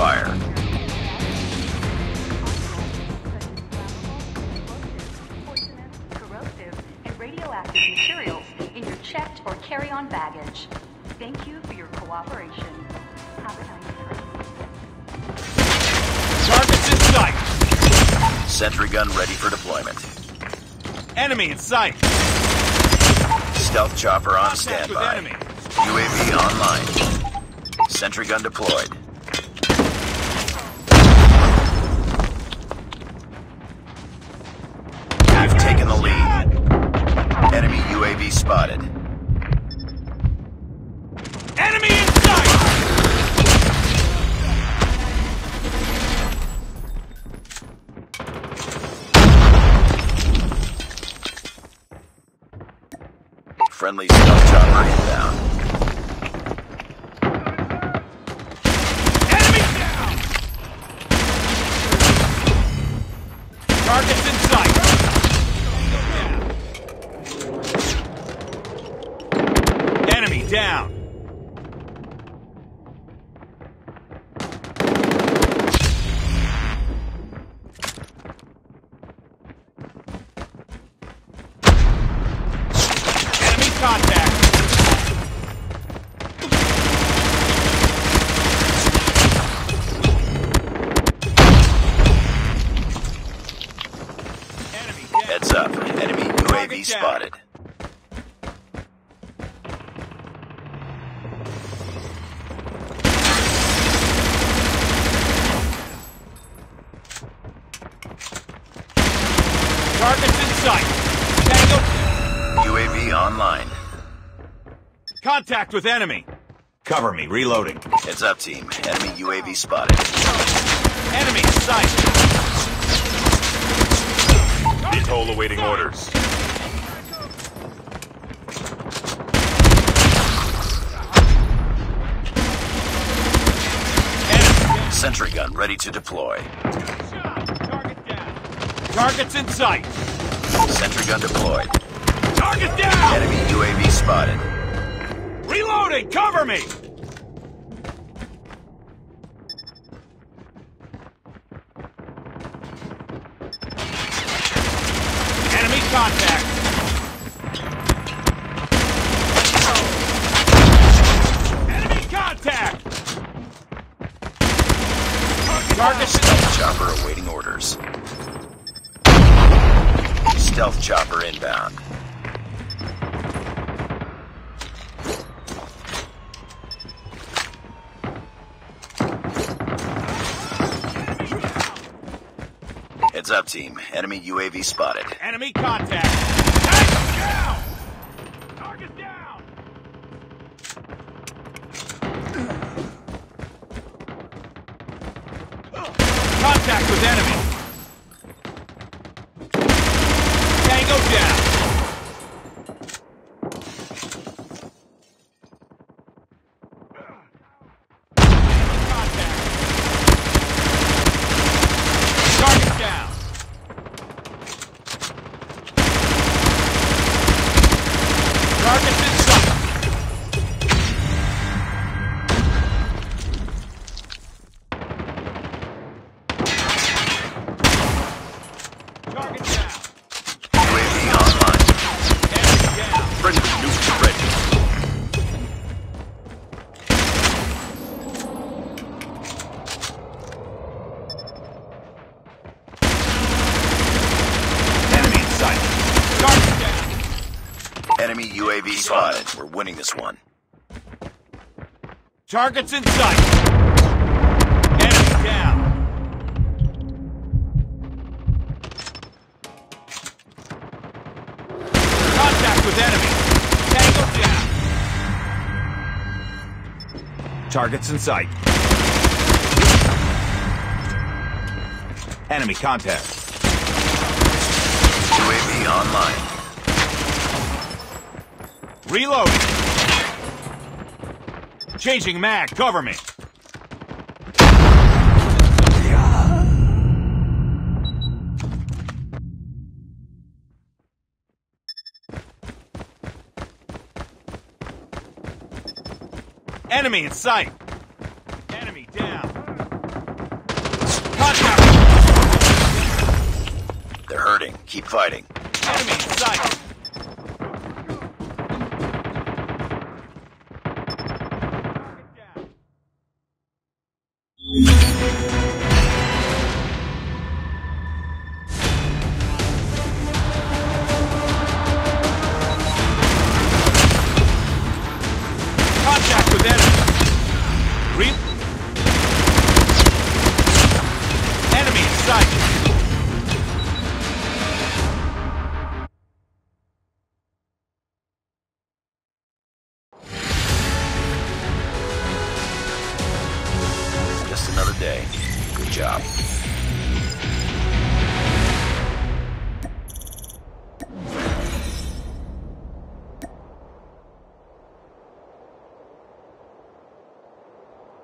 fire. Corrosive and radioactive materials in your checked or carry-on baggage. Thank you for your cooperation. Have a nice day. Targets in sight. Sentry gun ready for deployment. Enemy in sight. Stealth chopper on standby. UAV online. Sentry gun deployed. We've taken the lead. Enemy UAV spotted. Enemy in sight! Friendly stealth chopper inbound. Down. Enemy contact. Enemy down. Heads up. Enemy UAV spotted. Targets in sight. Tango. UAV online. Contact with enemy. Cover me. Reloading. Heads up, team. Enemy UAV spotted. Enemy in sight. Detail awaiting orders. Enemy. Sentry gun ready to deploy. Targets in sight. Sentry gun deployed. Target down! Enemy UAV spotted. Reloading! Cover me! Enemy contact. Enemy contact! Target down! Stealth chopper awaiting orders. Stealth chopper inbound. Heads up, team. Enemy UAV spotted. Enemy contact. Target down! Target down! Contact with enemy. Enemy UAV spotted. We're winning this one. Targets in sight. Enemy down. Contact with enemy. Tango down. Targets in sight. Enemy contact. UAV online. Reloading. Changing mag. Cover me. Enemy in sight. Enemy down. Keep fighting. Enemy in sight! Contact with enemy! Enemy in sight! Another day. Good job.